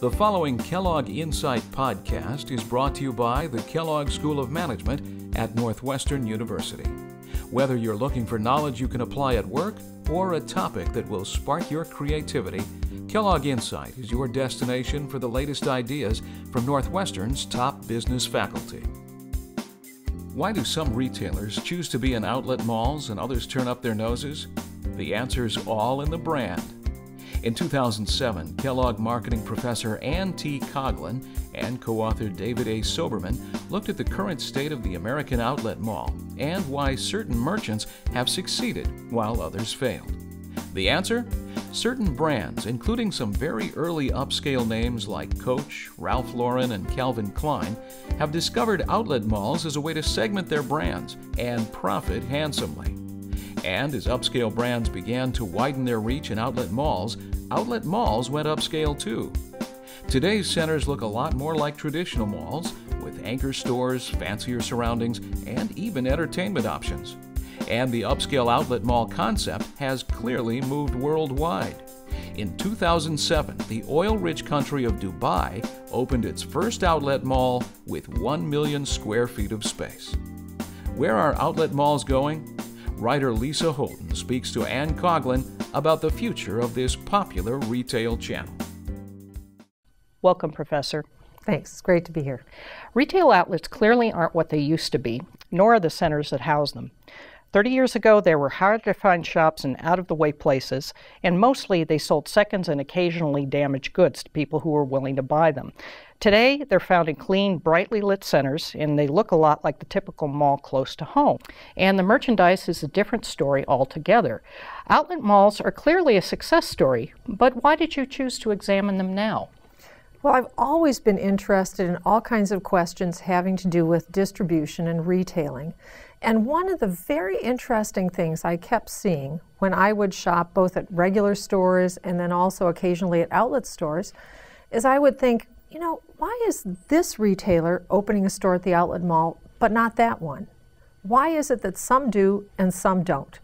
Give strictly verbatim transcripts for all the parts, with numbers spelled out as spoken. The following Kellogg Insight podcast is brought to you by the Kellogg School of Management at Northwestern University. Whether you're looking for knowledge you can apply at work or a topic that will spark your creativity, Kellogg Insight is your destination for the latest ideas from Northwestern's top business faculty. Why do some retailers choose to be in outlet malls and others turn up their noses? The answer's all in the brand. In two thousand seven, Kellogg marketing professor Anne T. Coughlan and co-author David A. Soberman looked at the current state of the American outlet mall and why certain merchants have succeeded while others failed. The answer? Certain brands, including some very early upscale names like Coach, Ralph Lauren, and Calvin Klein, have discovered outlet malls as a way to segment their brands and profit handsomely. And as upscale brands began to widen their reach in outlet malls, outlet malls went upscale too. Today's centers look a lot more like traditional malls, with anchor stores, fancier surroundings, and even entertainment options. And the upscale outlet mall concept has clearly moved worldwide. In two thousand seven, the oil-rich country of Dubai opened its first outlet mall with one million square feet of space. Where are outlet malls going? Writer Lisa Holton speaks to Ann Coughlan about the future of this popular retail channel. Welcome, Professor. Thanks. It's great to be here. Retail outlets clearly aren't what they used to be, nor are the centers that house them. thirty years ago, there were hard-to-find shops in out-of-the-way places, and mostly they sold seconds and occasionally damaged goods to people who were willing to buy them. Today, they're found in clean, brightly lit centers, and they look a lot like the typical mall close to home. And the merchandise is a different story altogether. Outlet malls are clearly a success story, but why did you choose to examine them now? Well, I've always been interested in all kinds of questions having to do with distribution and retailing. And one of the very interesting things I kept seeing when I would shop both at regular stores and then also occasionally at outlet stores is I would think, you know, why is this retailer opening a store at the outlet mall but not that one? Why is it that some do and some don't?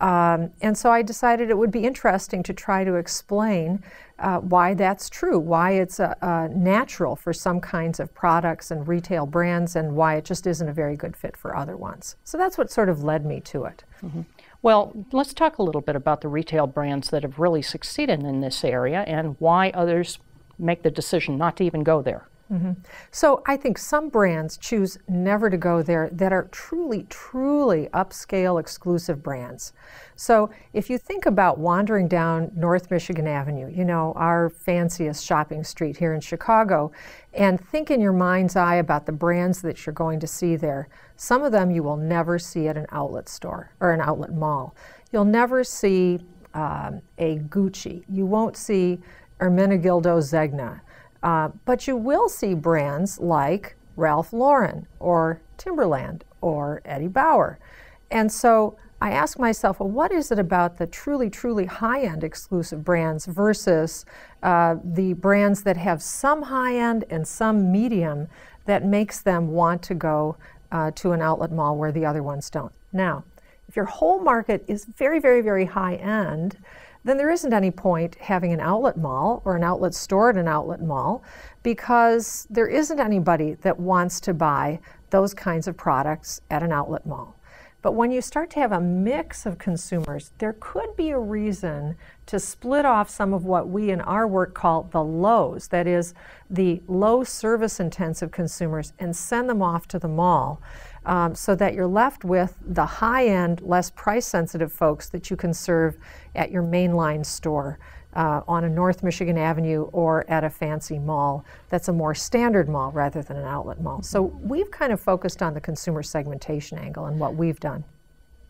Um, and so I decided it would be interesting to try to explain uh, why that's true, why it's uh, uh, natural for some kinds of products and retail brands, and why it just isn't a very good fit for other ones. So that's what sort of led me to it. Mm-hmm. Well, let's talk a little bit about the retail brands that have really succeeded in this area and why others make the decision not to even go there. Mm-hmm. So I think some brands choose never to go there that are truly, truly upscale exclusive brands. So if you think about wandering down North Michigan Avenue, you know, our fanciest shopping street here in Chicago, and think in your mind's eye about the brands that you're going to see there, some of them you will never see at an outlet store or an outlet mall. You'll never see um, a Gucci. You won't see Ermenegildo Zegna. Uh, but you will see brands like Ralph Lauren or Timberland or Eddie Bauer. And so I ask myself, well, what is it about the truly, truly high-end exclusive brands versus uh, the brands that have some high-end and some medium that makes them want to go uh, to an outlet mall where the other ones don't? Now, if your whole market is very, very, very high-end, then there isn't any point having an outlet mall or an outlet store at an outlet mall, because there isn't anybody that wants to buy those kinds of products at an outlet mall. But when you start to have a mix of consumers, there could be a reason to split off some of what we in our work call the lows, that is, the low service intensive consumers, and send them off to the mall um, so that you're left with the high-end, less price-sensitive folks that you can serve at your mainline store uh, on a North Michigan Avenue or at a fancy mall that's a more standard mall rather than an outlet mall. So we've kind of focused on the consumer segmentation angle and what we've done.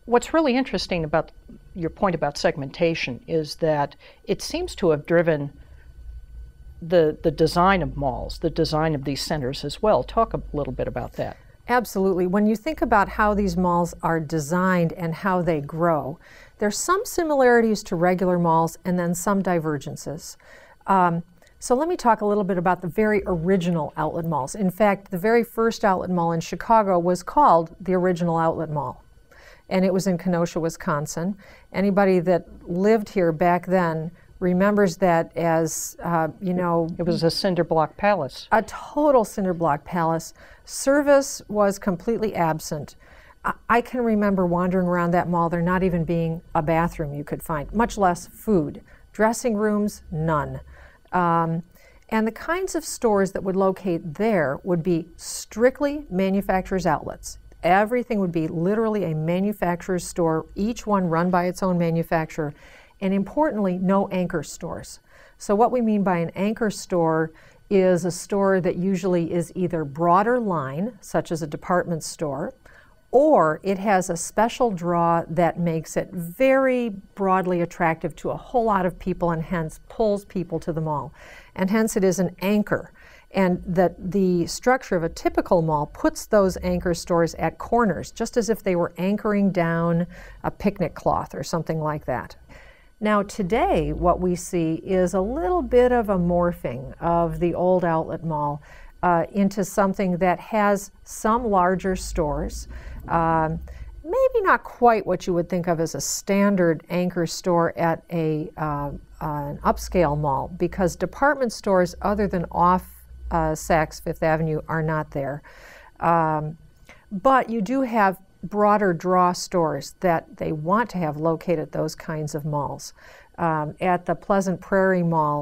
What's really interesting about your point about segmentation is that it seems to have driven the, the design of malls, the design of these centers as well. Talk a little bit about that. Absolutely. When you think about how these malls are designed and how they grow, there's some similarities to regular malls and then some divergences. Um, so let me talk a little bit about the very original outlet malls. In fact, the very first outlet mall in Chicago was called the Original Outlet Mall, and it was in Kenosha, Wisconsin. Anybody that lived here back then remembers that as, uh, you know... It was a cinder block palace. A total cinder block palace. Service was completely absent. I, I can remember wandering around that mall, there not even being a bathroom you could find, much less food. Dressing rooms, none. Um, and the kinds of stores that would locate there would be strictly manufacturers' outlets. Everything would be literally a manufacturer's store, each one run by its own manufacturer, and importantly, no anchor stores. So what we mean by an anchor store is a store that usually is either broader line, such as a department store, or it has a special draw that makes it very broadly attractive to a whole lot of people and hence pulls people to the mall. And hence it is an anchor. And that the structure of a typical mall puts those anchor stores at corners, just as if they were anchoring down a picnic cloth or something like that. Now today, what we see is a little bit of a morphing of the old outlet mall uh, into something that has some larger stores, um, maybe not quite what you would think of as a standard anchor store at a, uh, an upscale mall, because department stores other than off Uh, Saks Fifth Avenue are not there. Um, but you do have broader draw stores that they want to have located at those kinds of malls. Um, at the Pleasant Prairie Mall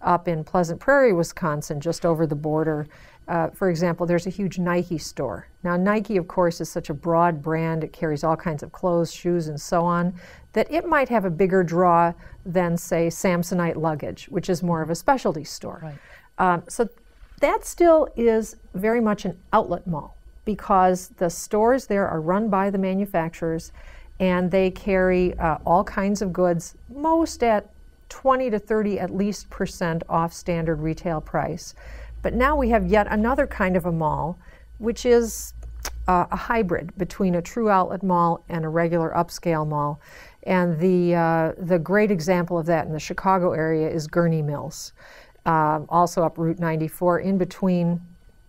up in Pleasant Prairie, Wisconsin, just over the border, uh, for example, there's a huge Nike store. Now Nike, of course, is such a broad brand, it carries all kinds of clothes, shoes, and so on, that it might have a bigger draw than, say, Samsonite luggage, which is more of a specialty store. Right. Um, so that still is very much an outlet mall because the stores there are run by the manufacturers and they carry uh, all kinds of goods, most at twenty to thirty at least percent off standard retail price. But now we have yet another kind of a mall, which is uh, a hybrid between a true outlet mall and a regular upscale mall. And the, uh, the great example of that in the Chicago area is Gurney Mills. Uh, also up Route ninety-four, in between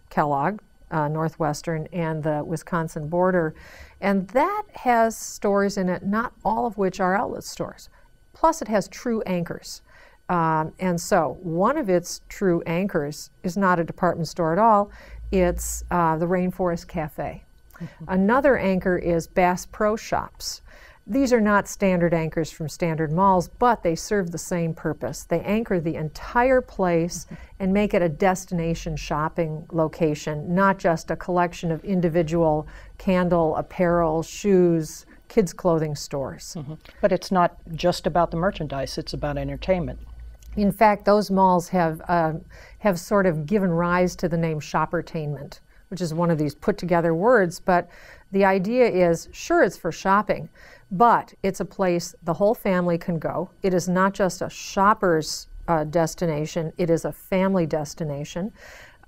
Kellogg, uh, Northwestern, and the Wisconsin border. And that has stores in it, not all of which are outlet stores. Plus it has true anchors. Um, and so one of its true anchors is not a department store at all. It's uh, the Rainforest Cafe. Mm-hmm. Another anchor is Bass Pro Shops. These are not standard anchors from standard malls, but they serve the same purpose. They anchor the entire place and make it a destination shopping location, not just a collection of individual candle, apparel, shoes, kids' clothing stores. Mm-hmm. But it's not just about the merchandise, it's about entertainment. In fact, those malls have, uh, have sort of given rise to the name shoppertainment, which is one of these put-together words, but the idea is, sure, it's for shopping, but it's a place the whole family can go. It is not just a shopper's uh, destination, it is a family destination,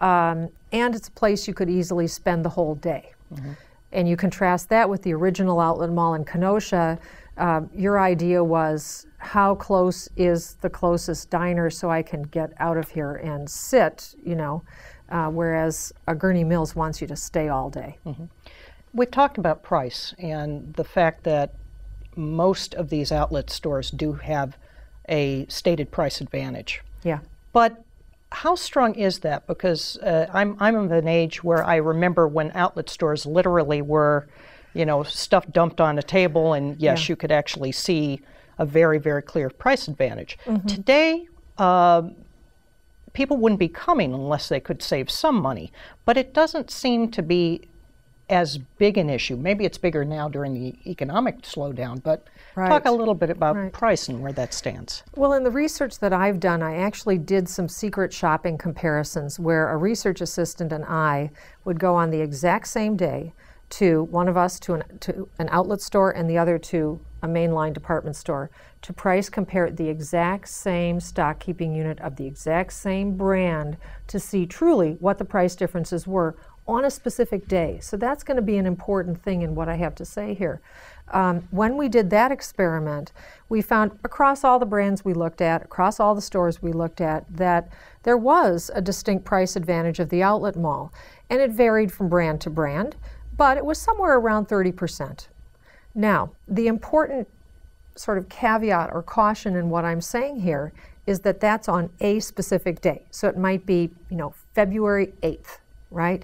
um, and it's a place you could easily spend the whole day. Mm-hmm. And you contrast that with the original outlet mall in Kenosha. Um, your idea was, how close is the closest diner so I can get out of here and sit, you know, uh, whereas a Gurney Mills wants you to stay all day. Mm-hmm. We've talked about price and the fact that most of these outlet stores do have a stated price advantage. Yeah. But how strong is that? Because uh, I'm, I'm of an age where I remember when outlet stores literally were, you know, stuff dumped on a table, and yes, yeah. you could actually see a very, very clear price advantage. Mm-hmm. Today, uh, people wouldn't be coming unless they could save some money, but it doesn't seem to be as big an issue. Maybe it's bigger now during the economic slowdown, but right. talk a little bit about right. price and where that stands. Well, in the research that I've done, I actually did some secret shopping comparisons where a research assistant and I would go on the exact same day, to one of us to an, to an outlet store and the other to a mainline department store, to price compare the exact same stock keeping unit of the exact same brand to see truly what the price differences were on a specific day. So that's going to be an important thing in what I have to say here. Um, when we did that experiment, we found across all the brands we looked at, across all the stores we looked at, that there was a distinct price advantage of the outlet mall. And it varied from brand to brand, but it was somewhere around thirty percent. Now, the important sort of caveat or caution in what I'm saying here is that that's on a specific day. So it might be, you know, February eighth, right?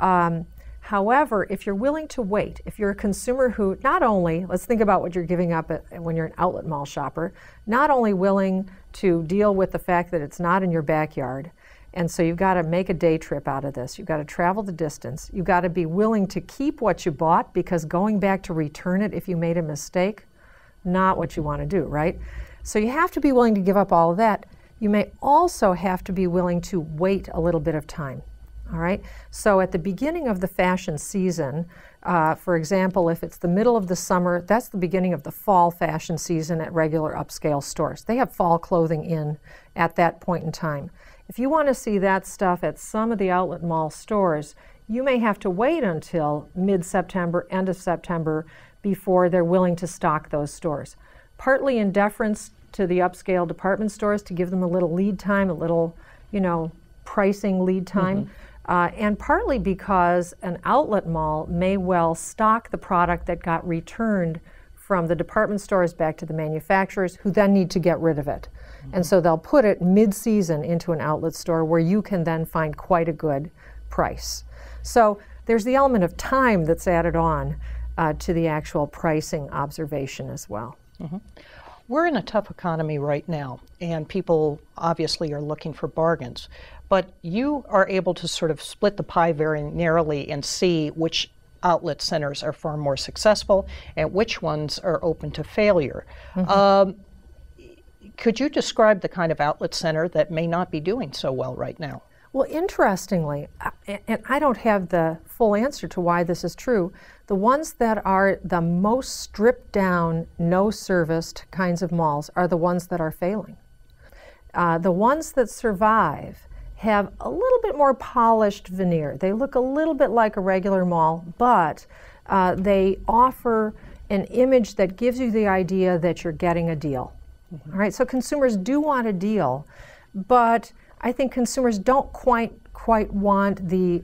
Um, however, if you're willing to wait, if you're a consumer who not only, let's think about what you're giving up at, when you're an outlet mall shopper, not only willing to deal with the fact that it's not in your backyard, and so you've got to make a day trip out of this. You've got to travel the distance. You've got to be willing to keep what you bought, because going back to return it if you made a mistake, not what you want to do, right? So you have to be willing to give up all of that. You may also have to be willing to wait a little bit of time, all right? So at the beginning of the fashion season, uh, for example, if it's the middle of the summer, that's the beginning of the fall fashion season at regular upscale stores. They have fall clothing in at that point in time. If you want to see that stuff at some of the outlet mall stores, you may have to wait until mid-September, end of September, before they're willing to stock those stores. Partly in deference to the upscale department stores to give them a little lead time, a little, you know, pricing lead time, mm-hmm. uh, and partly because an outlet mall may well stock the product that got returned from the department stores back to the manufacturers, who then need to get rid of it. Mm-hmm. And so they'll put it mid-season into an outlet store where you can then find quite a good price. So there's the element of time that's added on uh, to the actual pricing observation as well. Mm-hmm. We're in a tough economy right now, and people obviously are looking for bargains, but you are able to sort of split the pie very narrowly and see which outlet centers are far more successful and which ones are open to failure. Mm-hmm. um, could you describe the kind of outlet center that may not be doing so well right now? Well, interestingly, and I don't have the full answer to why this is true, the ones that are the most stripped down, no serviced kinds of malls are the ones that are failing. Uh, the ones that survive have a little bit more polished veneer. They look a little bit like a regular mall, but uh, they offer an image that gives you the idea that you're getting a deal. Mm-hmm. All right, so consumers do want a deal, but I think consumers don't quite quite want the,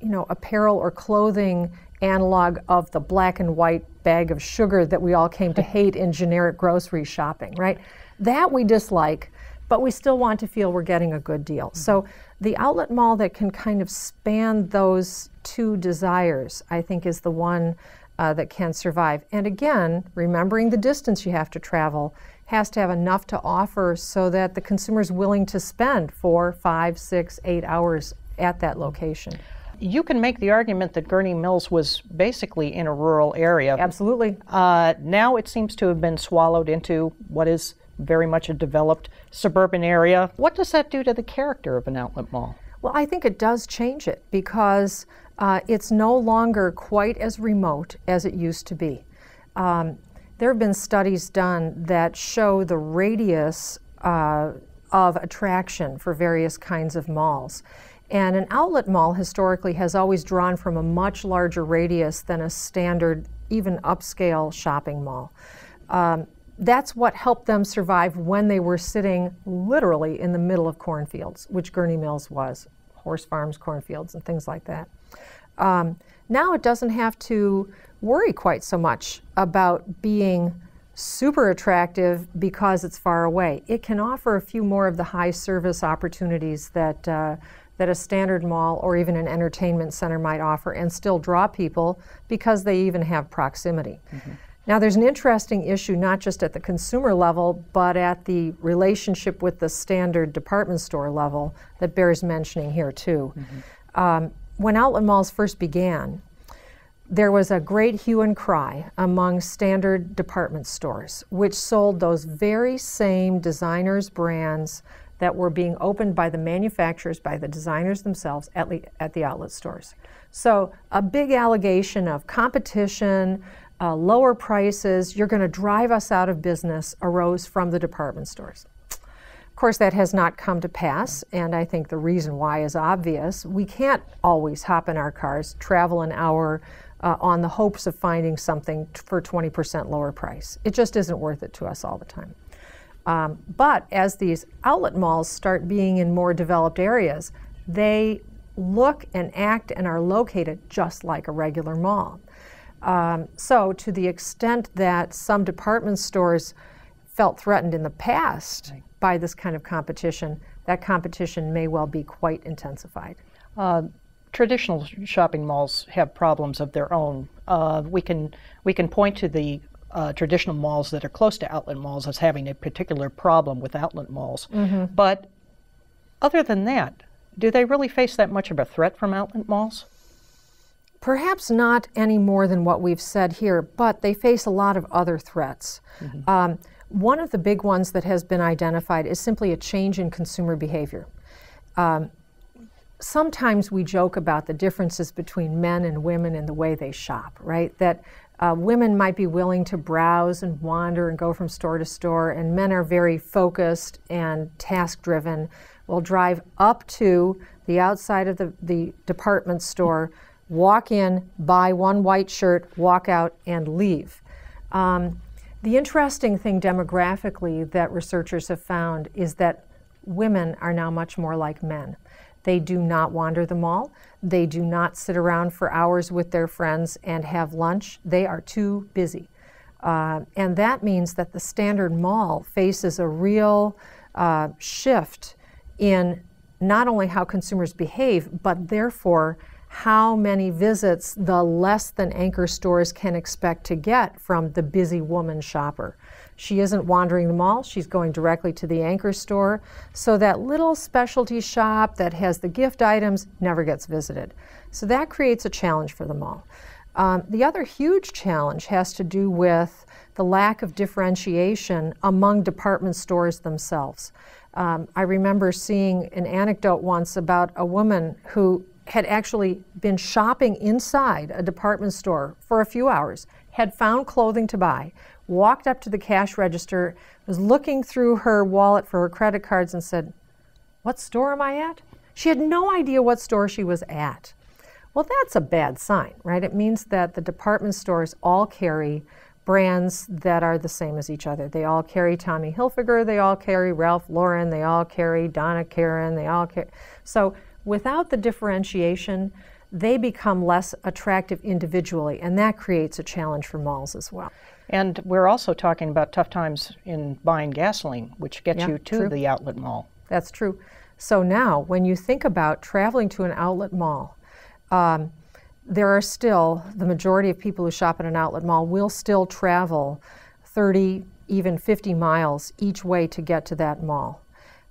you know, apparel or clothing analog of the black and white bag of sugar that we all came to hate in generic grocery shopping, right? That we dislike, but we still want to feel we're getting a good deal. Mm-hmm. So the outlet mall that can kind of span those two desires, I think, is the one uh, that can survive. And again, remembering the distance you have to travel, has to have enough to offer so that the consumer's willing to spend four, five, six, eight hours at that location. You can make the argument that Gurney Mills was basically in a rural area. Absolutely. Uh, now it seems to have been swallowed into what is very much a developed suburban area. What does that do to the character of an outlet mall? Well, I think it does change it, because uh, it's no longer quite as remote as it used to be. Um, There have been studies done that show the radius uh, of attraction for various kinds of malls. And an outlet mall historically has always drawn from a much larger radius than a standard, even upscale shopping mall. Um, that's what helped them survive when they were sitting literally in the middle of cornfields, which Gurney Mills was, horse farms, cornfields, and things like that. Um, now it doesn't have to worry quite so much about being super attractive because it's far away. It can offer a few more of the high service opportunities that, uh, that a standard mall or even an entertainment center might offer, and still draw people because they even have proximity. Mm-hmm. Now there's an interesting issue, not just at the consumer level, but at the relationship with the standard department store level that bears mentioning here too. Mm-hmm. um, when outlet malls first began, there was a great hue and cry among standard department stores, which sold those very same designers' brands that were being opened by the manufacturers, by the designers themselves, at, le at the outlet stores. So a big allegation of competition, uh, lower prices, you're going to drive us out of business, arose from the department stores. Of course, that has not come to pass, and I think the reason why is obvious. We can't always hop in our cars, travel an hour, Uh, on the hopes of finding something for twenty percent lower price. It just isn't worth it to us all the time. Um, but as these outlet malls start being in more developed areas, they look and act and are located just like a regular mall. Um, so to the extent that some department stores felt threatened in the past by this kind of competition, that competition may well be quite intensified. Uh, traditional shopping malls have problems of their own. Uh, we can we can point to the Uh, traditional malls that are close to outlet malls as having a particular problem with outlet malls. Mm-hmm. But other than that, do they really face that much of a threat from outlet malls? Perhaps not any more than what we've said here, but they face a lot of other threats. Mm-hmm. Um, one of the big ones that has been identified is simply a change in consumer behavior. Um, sometimes we joke about the differences between men and women in the way they shop, right? That Uh, women might be willing to browse and wander and go from store to store, and men are very focused and task-driven, will drive up to the outside of the, the department store, walk in, buy one white shirt, walk out, and leave. Um, the interesting thing demographically that researchers have found is that women are now much more like men. They do not wander the mall. They do not sit around for hours with their friends and have lunch. They are too busy. Uh, and that means that the standard mall faces a real uh, shift in not only how consumers behave, but therefore how many visits the less than anchor stores can expect to get from the busy woman shopper. She isn't wandering the mall, she's going directly to the anchor store. So that little specialty shop that has the gift items never gets visited. So that creates a challenge for the mall. Um, the other huge challenge has to do with the lack of differentiation among department stores themselves. Um, I remember seeing an anecdote once about a woman who had actually been shopping inside a department store for a few hours, had found clothing to buy, walked up to the cash register, was looking through her wallet for her credit cards and said, "What store am I at?" She had no idea what store she was at. Well, that's a bad sign, right? It means that the department stores all carry brands that are the same as each other. They all carry Tommy Hilfiger, they all carry Ralph Lauren, they all carry Donna Karan, they all carry. So without the differentiation, they become less attractive individually, and that creates a challenge for malls as well. And we're also talking about tough times in buying gasoline, which gets yeah, you to true. the outlet mall. That's true. So now, when you think about traveling to an outlet mall, um, there are still, the majority of people who shop at an outlet mall will still travel thirty, even fifty miles each way to get to that mall.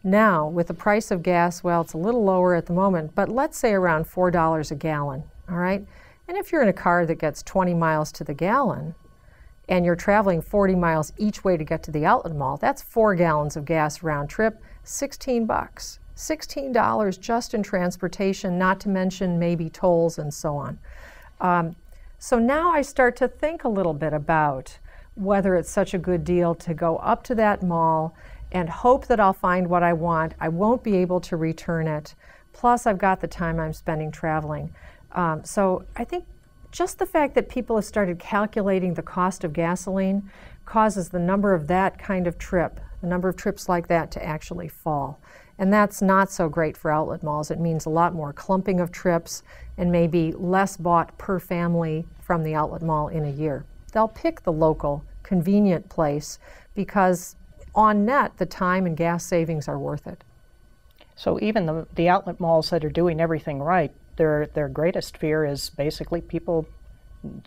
Now, with the price of gas, well, it's a little lower at the moment, but let's say around four dollars a gallon, all right? And if you're in a car that gets twenty miles to the gallon, and you're traveling forty miles each way to get to the outlet mall, that's four gallons of gas round trip, sixteen bucks. sixteen dollars just in transportation, not to mention maybe tolls and so on. Um, so now I start to think a little bit about whether it's such a good deal to go up to that mall and hope that I'll find what I want. I won't be able to return it. Plus, I've got the time I'm spending traveling. Um, so I think just the fact that people have started calculating the cost of gasoline causes the number of that kind of trip, the number of trips like that to actually fall. And that's not so great for outlet malls. It means a lot more clumping of trips and maybe less bought per family from the outlet mall in a year. They'll pick the local, convenient place because on net, the time and gas savings are worth it. So even the, the outlet malls that are doing everything right, their, their greatest fear is basically people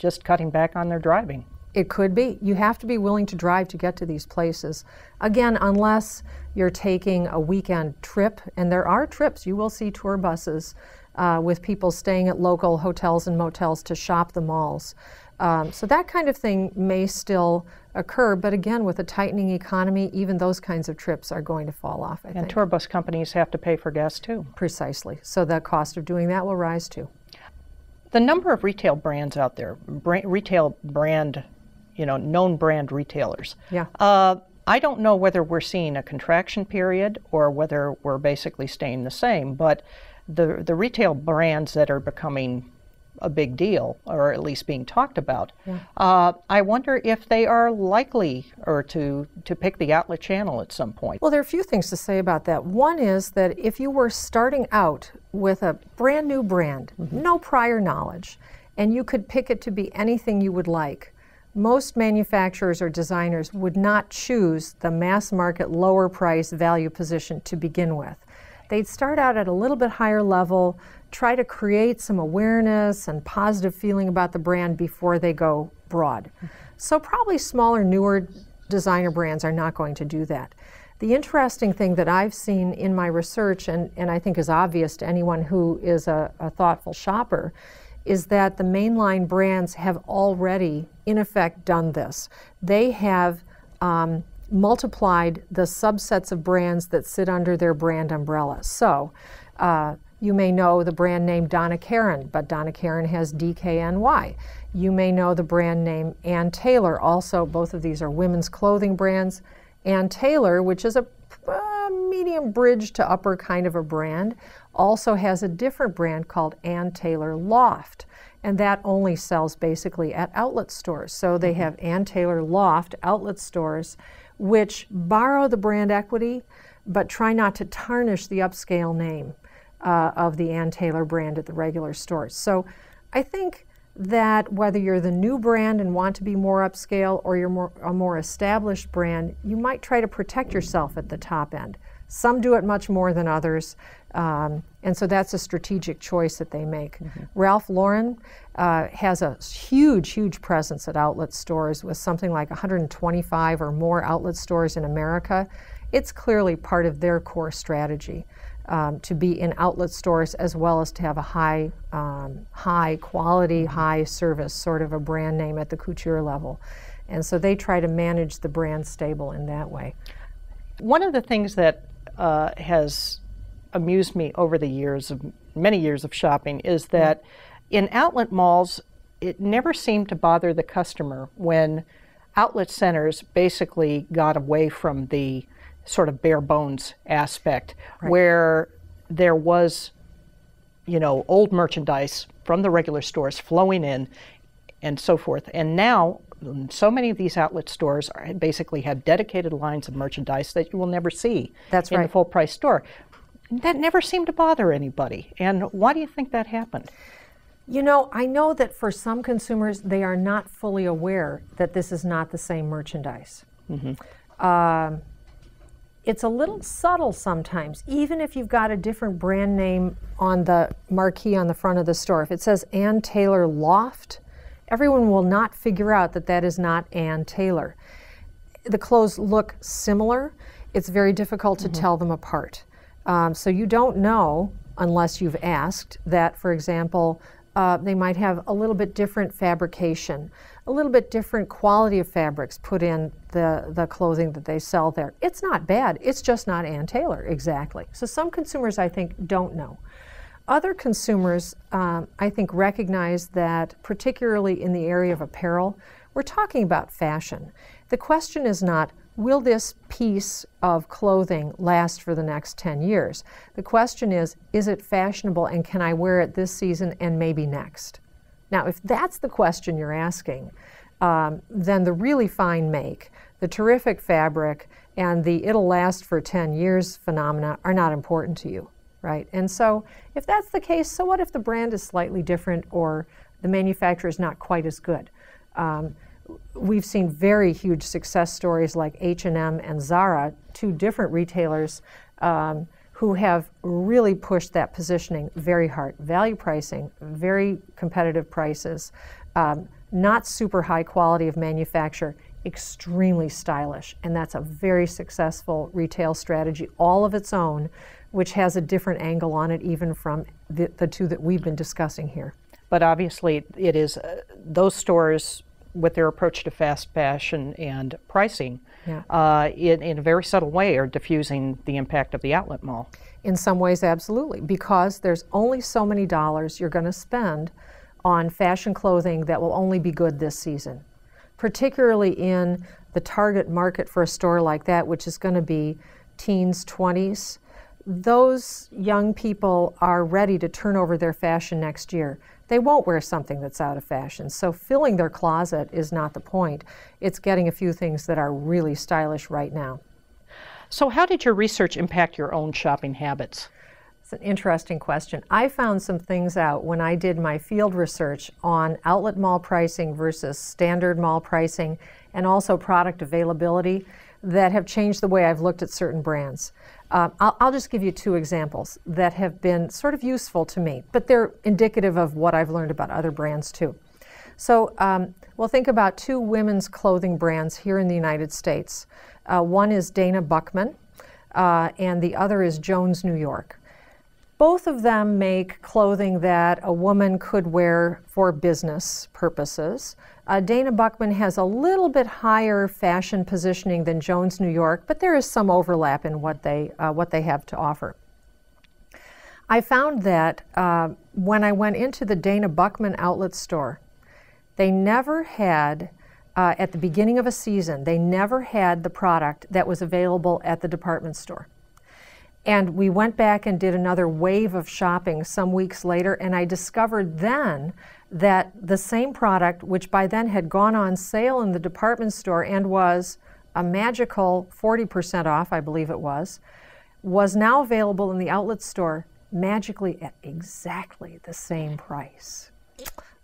just cutting back on their driving. It could be. You have to be willing to drive to get to these places. Again, unless you're taking a weekend trip, and there are trips, you will see tour buses uh, with people staying at local hotels and motels to shop the malls. Um, so that kind of thing may still occur, but again, with a tightening economy, even those kinds of trips are going to fall off, I think. And tour bus companies have to pay for gas too. Precisely. So the cost of doing that will rise too. The number of retail brands out there, bra retail brand, you know, known brand retailers. Yeah. Uh, I don't know whether we're seeing a contraction period or whether we're basically staying the same, but the the retail brands that are becoming a big deal, or at least being talked about. Yeah. Uh, I wonder if they are likely or to, to pick the outlet channel at some point. Well, there are a few things to say about that. One is that if you were starting out with a brand new brand, mm-hmm. no prior knowledge, and you could pick it to be anything you would like, most manufacturers or designers would not choose the mass market, lower price value position to begin with. They'd start out at a little bit higher level, try to create some awareness and positive feeling about the brand before they go broad. So probably smaller, newer designer brands are not going to do that. The interesting thing that I've seen in my research, and, and I think is obvious to anyone who is a, a thoughtful shopper, is that the mainline brands have already, in effect, done this. They have um, multiplied the subsets of brands that sit under their brand umbrella. So uh, you may know the brand name Donna Karan, but Donna Karan has D K N Y. You may know the brand name Ann Taylor. Also, both of these are women's clothing brands. Ann Taylor, which is a uh, medium bridge to upper kind of a brand, also has a different brand called Ann Taylor Loft, and that only sells basically at outlet stores. So they have Ann Taylor Loft outlet stores, which borrow the brand equity, but try not to tarnish the upscale name uh, of the Ann Taylor brand at the regular stores. So I think that whether you're the new brand and want to be more upscale, or you're more, a more established brand, you might try to protect yourself at the top end. Some do it much more than others, um, and so that's a strategic choice that they make. Mm-hmm. Ralph Lauren uh, has a huge, huge presence at outlet stores, with something like one hundred twenty-five or more outlet stores in America. It's clearly part of their core strategy um, to be in outlet stores, as well as to have a high, um, high quality, high service sort of a brand name at the couture level. And so they try to manage the brand stable in that way. One of the things that Uh, has amused me over the years, of many years of shopping, is that mm-hmm. in outlet malls, it never seemed to bother the customer when outlet centers basically got away from the sort of bare bones aspect, right. where there was, you know, old merchandise from the regular stores flowing in and so forth. And now, so many of these outlet stores are, basically have dedicated lines of merchandise that you will never see That's in right. the full price store. That never seemed to bother anybody. And why do you think that happened? You know, I know that for some consumers, they are not fully aware that this is not the same merchandise. Mm-hmm. um, it's a little subtle sometimes, even if you've got a different brand name on the marquee on the front of the store. If it says Ann Taylor Loft, everyone will not figure out that that is not Ann Taylor. The clothes look similar. It's very difficult to mm-hmm. tell them apart. Um, so you don't know, unless you've asked, that, for example, uh, they might have a little bit different fabrication, a little bit different quality of fabrics put in the, the clothing that they sell there. It's not bad. It's just not Ann Taylor, exactly. So some consumers, I think, don't know. Other consumers, um, I think, recognize that, particularly in the area of apparel, we're talking about fashion. The question is not, will this piece of clothing last for the next ten years? The question is, is it fashionable, and can I wear it this season and maybe next? Now, if that's the question you're asking, um, then the really fine make, the terrific fabric, and the it'll last for ten years phenomena are not important to you. Right, and so if that's the case, so what if the brand is slightly different or the manufacturer is not quite as good? Um, we've seen very huge success stories like H and M and Zara, two different retailers um, who have really pushed that positioning very hard. Value pricing, very competitive prices, um, not super high quality of manufacture, extremely stylish, and that's a very successful retail strategy all of its own, which has a different angle on it even from the, the two that we've been discussing here. But obviously it is uh, those stores with their approach to fast fashion and pricing yeah. uh, in, in a very subtle way are diffusing the impact of the outlet mall. In some ways, absolutely, because there's only so many dollars you're going to spend on fashion clothing that will only be good this season, particularly in the target market for a store like that, which is going to be teens, twenties. Those young people are ready to turn over their fashion next year. They won't wear something that's out of fashion. So filling their closet is not the point. It's getting a few things that are really stylish right now. So how did your research impact your own shopping habits? It's an interesting question. I found some things out when I did my field research on outlet mall pricing versus standard mall pricing, and also product availability, that have changed the way I've looked at certain brands. Uh, I'll, I'll just give you two examples that have been sort of useful to me, but they're indicative of what I've learned about other brands too. So um, we'll think about two women's clothing brands here in the United States. Uh, one is Dana Buckman, uh, and the other is Jones New York. Both of them make clothing that a woman could wear for business purposes. Uh, Dana Buckman has a little bit higher fashion positioning than Jones New York, but there is some overlap in what they, uh, what they have to offer. I found that uh, when I went into the Dana Buckman outlet store, they never had, uh, at the beginning of a season, they never had the product that was available at the department store. And we went back and did another wave of shopping some weeks later, and I discovered then that the same product, which by then had gone on sale in the department store and was a magical forty percent off, I believe it was, was now available in the outlet store magically at exactly the same price.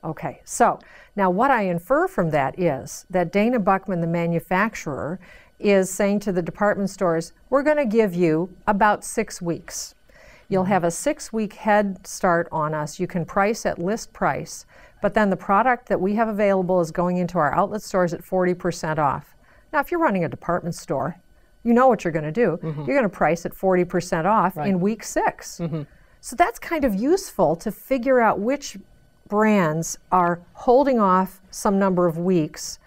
Okay, so now what I infer from that is that Dana Buckman, the manufacturer, is saying to the department stores, we're going to give you about six weeks. You'll have a six-week head start on us. You can price at list price, but then the product that we have available is going into our outlet stores at forty percent off. Now, if you're running a department store, you know what you're going to do. Mm-hmm. You're going to price at forty percent off right. in week six. Mm-hmm. So that's kind of useful to figure out which brands are holding off some number of weeks.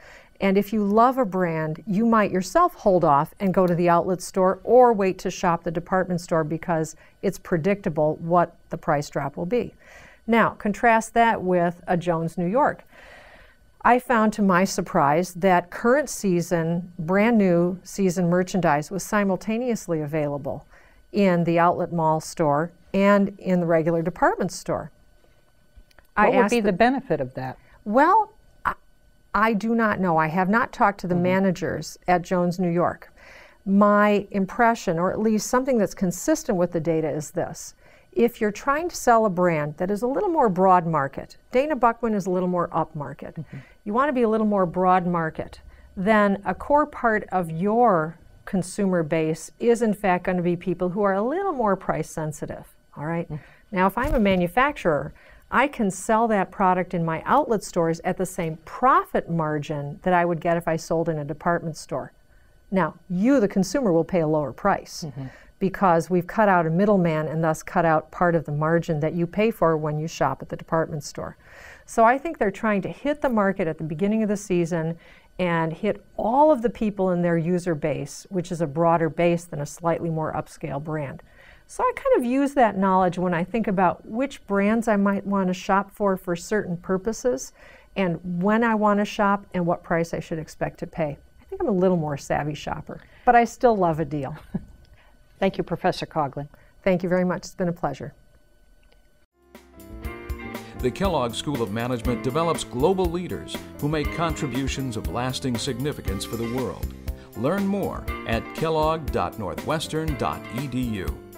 And if you love a brand, you might yourself hold off and go to the outlet store or wait to shop the department store because it's predictable what the price drop will be. Now, contrast that with a Jones New York. I found to my surprise that current season, brand new season merchandise was simultaneously available in the outlet mall store and in the regular department store. What would be the benefit of that? Well, I do not know. I have not talked to the mm-hmm. managers at Jones New York. My impression, or at least something that's consistent with the data, is this. If you're trying to sell a brand that is a little more broad market, Dana Buckman is a little more up market. Mm-hmm. You want to be a little more broad market, then a core part of your consumer base is in fact going to be people who are a little more price sensitive. All right. Mm-hmm. Now, if I'm a manufacturer, I can sell that product in my outlet stores at the same profit margin that I would get if I sold in a department store. Now, you, the consumer, will pay a lower price mm-hmm. because we've cut out a middleman and thus cut out part of the margin that you pay for when you shop at the department store. So I think they're trying to hit the market at the beginning of the season and hit all of the people in their user base, which is a broader base than a slightly more upscale brand. So I kind of use that knowledge when I think about which brands I might want to shop for for certain purposes, and when I want to shop, and what price I should expect to pay. I think I'm a little more savvy shopper, but I still love a deal. Thank you, Professor Coughlan. Thank you very much. It's been a pleasure. The Kellogg School of Management develops global leaders who make contributions of lasting significance for the world. Learn more at kellogg dot northwestern dot e d u.